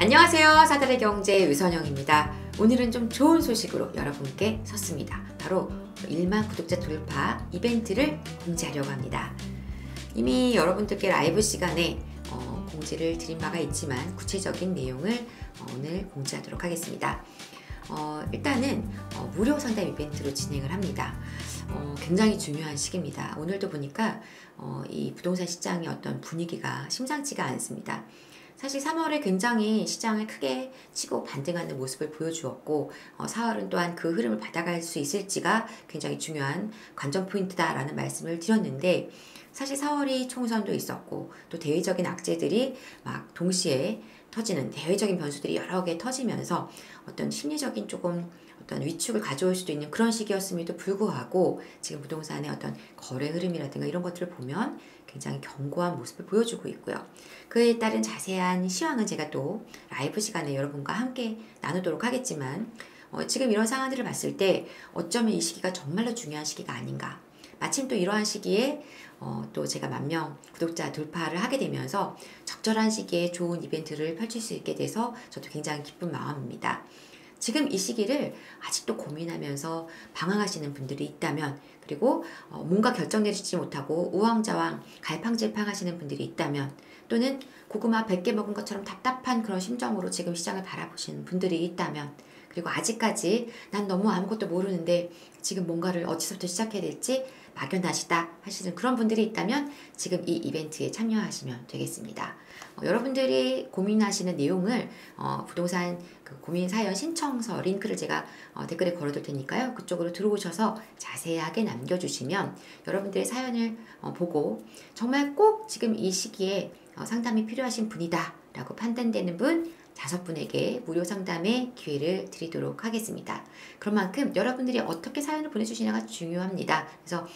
안녕하세요. 사달의 경제 유선영입니다. 오늘은 좀 좋은 소식으로 여러분께 섰습니다. 바로 1만 구독자 돌파 이벤트를 공지하려고 합니다. 이미 여러분들께 라이브 시간에 공지를 드린 바가 있지만 구체적인 내용을 오늘 공지하도록 하겠습니다. 일단은 무료 상담 이벤트로 진행을 합니다. 굉장히 중요한 시기입니다. 오늘도 보니까 이 부동산 시장의 어떤 분위기가 심상치가 않습니다. 사실 3월에 굉장히 시장을 크게 치고 반등하는 모습을 보여주었고 4월은 또한 그 흐름을 받아갈 수 있을지가 굉장히 중요한 관전 포인트다라는 말씀을 드렸는데 사실 4월이 총선도 있었고 또 대외적인 악재들이 막 동시에 터지는 대외적인 변수들이 여러 개 터지면서 어떤 심리적인 조금 어떤 위축을 가져올 수도 있는 그런 시기였음에도 불구하고 지금 부동산의 어떤 거래 흐름이라든가 이런 것들을 보면 굉장히 견고한 모습을 보여주고 있고요. 그에 따른 자세한 시황은 제가 또 라이브 시간에 여러분과 함께 나누도록 하겠지만 지금 이런 상황들을 봤을 때 어쩌면 이 시기가 정말로 중요한 시기가 아닌가. 마침 또 이러한 시기에 또 제가 10,000명 구독자 돌파를 하게 되면서 적절한 시기에 좋은 이벤트를 펼칠 수 있게 돼서 저도 굉장히 기쁜 마음입니다. 지금 이 시기를 아직도 고민하면서 방황하시는 분들이 있다면 그리고 뭔가 결정 내리지 못하고 우왕좌왕 갈팡질팡 하시는 분들이 있다면 또는 고구마 100개 먹은 것처럼 답답한 그런 심정으로 지금 시장을 바라보시는 분들이 있다면 그리고 아직까지 난 너무 아무것도 모르는데 지금 뭔가를 어디서부터 시작해야 될지 막연하시다 하시는 그런 분들이 있다면 지금 이 이벤트에 참여하시면 되겠습니다. 여러분들이 고민하시는 내용을 부동산 그 고민사연 신청서 링크를 제가 댓글에 걸어둘 테니까요. 그쪽으로 들어오셔서 자세하게 남겨주시면 여러분들의 사연을 보고 정말 꼭 지금 이 시기에 상담이 필요하신 분이다 라고 판단되는 분 5분에게 무료 상담의 기회를 드리도록 하겠습니다. 그런 만큼 여러분들이 어떻게 사연을 보내주시냐가 중요합니다. 그래서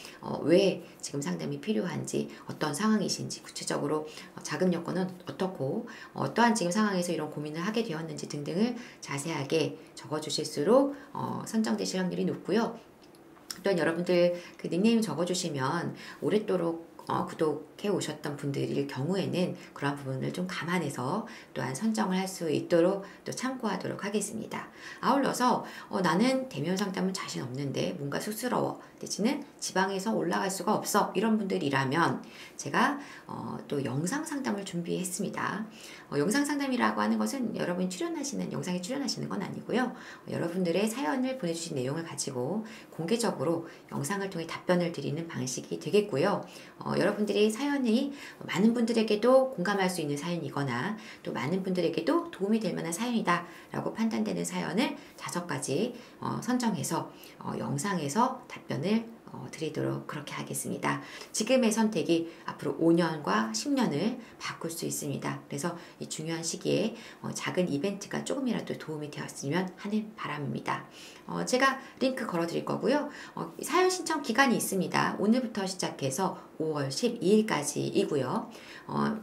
왜 지금 상담이 필요한지 어떤 상황이신지 구체적으로 자금 여건은 어떻고 어떠한 지금 상황에서 이런 고민을 하게 되었는지 등등을 자세하게 적어주실수록 선정되실 확률이 높고요. 또한 여러분들 그 닉네임 적어주시면 오랫도록 구독해 오셨던 분들일 경우에는 그러한 부분을 좀 감안해서 또한 선정을 할 수 있도록 또 참고하도록 하겠습니다. 아울러서 나는 대면 상담은 자신 없는데 뭔가 쑥스러워 대신에 지방에서 올라갈 수가 없어 이런 분들이라면 제가 또 영상 상담을 준비했습니다. 영상 상담이라고 하는 것은 여러분이 출연하시는 영상에 출연하시는 건 아니고요. 여러분들의 사연을 보내주신 내용을 가지고 공개적으로 영상을 통해 답변을 드리는 방식이 되겠고요. 여러분들이 사연이 많은 분들에게도 공감할 수 있는 사연이거나 또 많은 분들에게도 도움이 될 만한 사연이다 라고 판단되는 사연을 5가지 선정해서 영상에서 답변을 드리도록 그렇게 하겠습니다. 지금의 선택이 앞으로 5년과 10년을 바꿀 수 있습니다. 그래서 이 중요한 시기에 작은 이벤트가 조금이라도 도움이 되었으면 하는 바람입니다. 제가 링크 걸어 드릴 거고요. 사연 신청 기간이 있습니다. 오늘부터 시작해서 5월 12일까지이고요.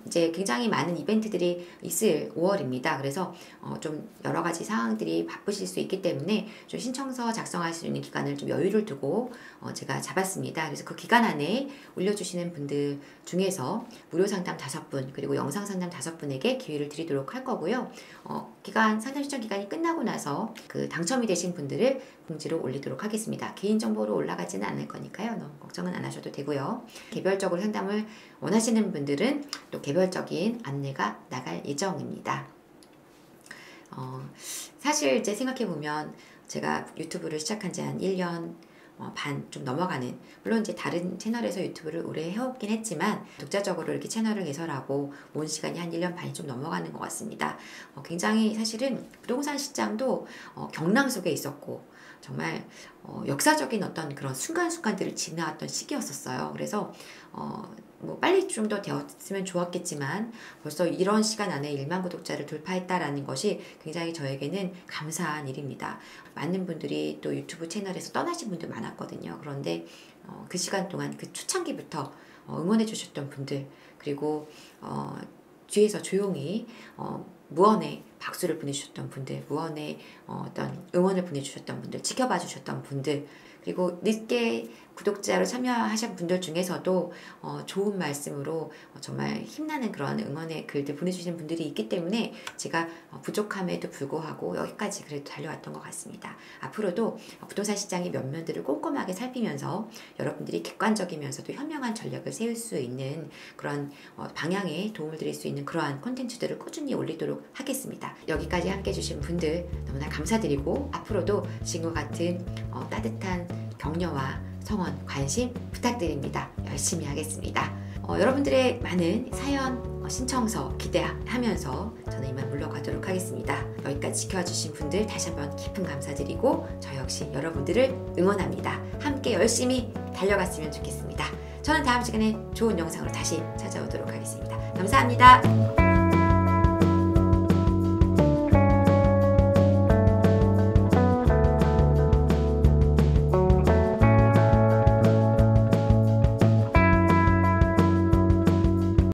이제 굉장히 많은 이벤트들이 있을 5월입니다. 그래서 좀 여러 가지 상황들이 바쁘실 수 있기 때문에 좀 신청서 작성할 수 있는 기간을 좀 여유를 두고 제가 잡았습니다. 그래서 그 기간 안에 올려주시는 분들 중에서 무료 상담 5분 그리고 영상 상담 5분에게 기회를 드리도록 할 거고요. 상담 신청 기간이 끝나고 나서 그 당첨이 되신 분들을 공지로 올리도록 하겠습니다. 개인정보로 올라가지는 않을 거니까요. 너무 걱정은 안 하셔도 되고요. 개별적으로 상담을 원하시는 분들은 또 개별적인 안내가 나갈 예정입니다. 사실 이제 생각해보면 제가 유튜브를 시작한 지 한 1년 반 좀 넘어가는 물론 이제 다른 채널에서 유튜브를 오래 해왔긴 했지만 독자적으로 이렇게 채널을 개설하고 온 시간이 한 1년 반이 좀 넘어가는 것 같습니다. 굉장히 사실은 부동산 시장도 경랑 속에 있었고 정말 역사적인 어떤 그런 순간순간들을 지나왔던 시기였었어요. 그래서 뭐 빨리 좀 더 되었으면 좋았겠지만 벌써 이런 시간 안에 1만 구독자를 돌파했다라는 것이 굉장히 저에게는 감사한 일입니다. 많은 분들이 또 유튜브 채널에서 떠나신 분들 많았거든요. 그런데 그 시간 동안 그 초창기부터 응원해 주셨던 분들 그리고 뒤에서 조용히 무언의 박수를 보내주셨던 분들, 무언의 어떤 응원을 보내주셨던 분들, 지켜봐 주셨던 분들 그리고 늦게 구독자로 참여하신 분들 중에서도 좋은 말씀으로 정말 힘나는 그런 응원의 글들 보내주시는 분들이 있기 때문에 제가 부족함에도 불구하고 여기까지 그래도 달려왔던 것 같습니다. 앞으로도 부동산 시장의 면면들을 꼼꼼하게 살피면서 여러분들이 객관적이면서도 현명한 전략을 세울 수 있는 그런 방향에 도움을 드릴 수 있는 그러한 콘텐츠들을 꾸준히 올리도록 하겠습니다. 여기까지 함께 해주신 분들 너무나 감사드리고 앞으로도 지금과 같은 따뜻한 격려와 성원, 관심 부탁드립니다. 열심히 하겠습니다. 여러분들의 많은 사연, 신청서 기대하면서 저는 이만 물러가도록 하겠습니다. 여기까지 지켜주신 분들 다시 한번 깊은 감사드리고 저 역시 여러분들을 응원합니다. 함께 열심히 달려갔으면 좋겠습니다. 저는 다음 시간에 좋은 영상으로 다시 찾아오도록 하겠습니다. 감사합니다.